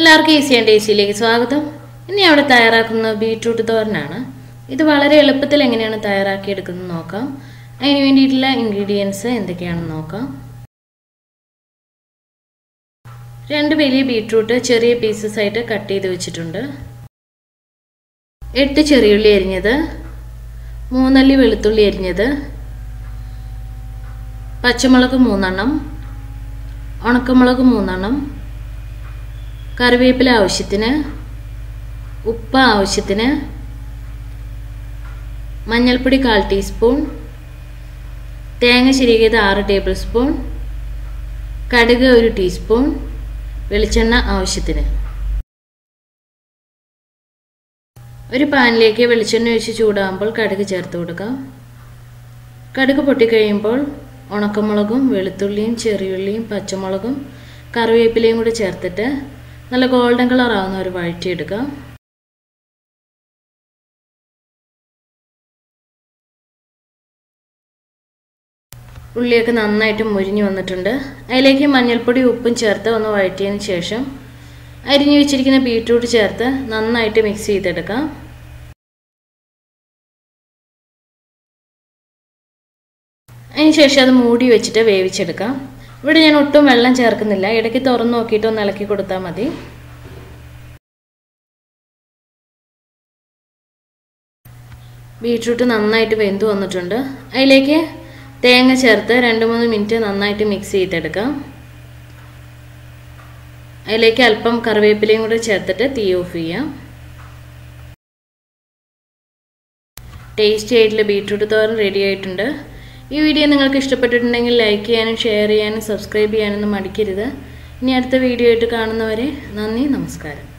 എല്ലാവർക്കും easy and ടേസ്റ്റിയിലേക്ക് സ്വാഗതം. ഇനി അവിടെ തയ്യാറാക്കുന്ന ബീറ്റ്റൂട്ട് തോരനാണ്. ഇത് വളരെ എളുപ്പത്തിൽ എങ്ങനെയാണ് തയ്യാറാക്കിയെടുക്കുന്നത് നോക്കാം. അതിന് വേണ്ടിയിട്ടുള്ള ഇൻഗ്രീഡിയൻസ് എന്തൊക്കെയാണെന്ന് നോക്കാം. 2 വലിയ ബീറ്റ്റൂട്ട് ചെറിയ പീസസ് ആയിട്ട് കട്ട് ചെയ്ത് വെച്ചിട്ടുണ്ട്. 8 ചെറിയുള്ളി അരിഞ്ഞത്, 3 അല്ലി വെളുത്തുള്ളി അരിഞ്ഞത്, പച്ചമുളക് 3 എണ്ണം, ഉണക്കമുളക് 3 എണ്ണം, കറിവേപ്പില ആവശ്യത്തിന്, ഉപ്പ് ആവശ്യത്തിന്, മഞ്ഞൾപ്പൊടി 1/4 ടീസ്പൂൺ, തേങ്ങ ചിരകിയത് 6 ടേബിൾ സ്പൂൺ, കടുക് 1 ടീസ്പൂൺ, വെളിച്ചെണ്ണ ആവശ്യത്തിന്. ഒരു പാനിലേക്ക് വെളിച്ചെണ്ണ ഒഴിച്ച് ചൂടാകുമ്പോൾ കടുക് ചേർത്ത് കൊടുക്കാം. കടുക് പൊട്ടിക്കഴിയുമ്പോൾ ഉണക്കമുളകും വെളുത്തുള്ളിയും ചെറിയുള്ളിയും പച്ചമുളകും കറിവേപ്പിലയും കൂടി ചേർത്തിട്ട് നല്ല ഗോൾഡൻ കളർ ആവുന്ന ഒരു വഴറ്റിയെടുക്കാം. ഉള്ളിയൊക്കെ നന്നായിട്ട് മുരിഞ്ഞു വന്നിട്ടുണ്ട്. അതിലേക്ക് മഞ്ഞൾപ്പൊടി ഉപ്പും ചേർത്ത് ഒന്ന് വഴറ്റിയതിന് ശേഷം അരിഞ്ഞു വെച്ചിരിക്കുന്ന ബീറ്റ്റൂട്ട് ചേർത്ത് നന്നായിട്ട് മിക്സ് ചെയ്തെടുക്കാം. അതിനുശേഷം അത് മൂടി വെച്ചിട്ട് വേവിച്ചെടുക്കാം. ഇവിടെ ഞാൻ ഒട്ടും വെള്ളം ചേർക്കുന്നില്ല, ഇടയ്ക്ക് തുറന്നു നോക്കിയിട്ട് ഒന്ന് ഇളക്കി കൊടുത്താൽ മതി. ബീറ്റ്റൂട്ട് നന്നായിട്ട് വെന്ത് വന്നിട്ടുണ്ട്. അതിലേക്ക് തേങ്ങ ചേർത്ത് 2-3 മിനിറ്റ് നന്നായിട്ട് മിക്സ് ചെയ്തെടുക്കാം. അതിലേക്ക് അല്പം കറിവേപ്പിലയും കൂടെ ചേർത്തിട്ട് തീ ഓഫ് ചെയ്യാം. ടേസ്റ്റി ആയിട്ടുള്ള ബീറ്റ്റൂട്ട് തോരൻ റെഡി ആയിട്ടുണ്ട്. ഈ വീഡിയോ നിങ്ങൾക്ക് ഇഷ്ടപ്പെട്ടിട്ടുണ്ടെങ്കിൽ ലൈക്ക് ചെയ്യാനും ഷെയർ ചെയ്യാനും സബ്സ്ക്രൈബ് ചെയ്യാനൊന്നും മടിക്കരുത്. ഇനി അടുത്ത വീഡിയോ ആയിട്ട് കാണുന്നവരെ നന്ദി, നമസ്കാരം.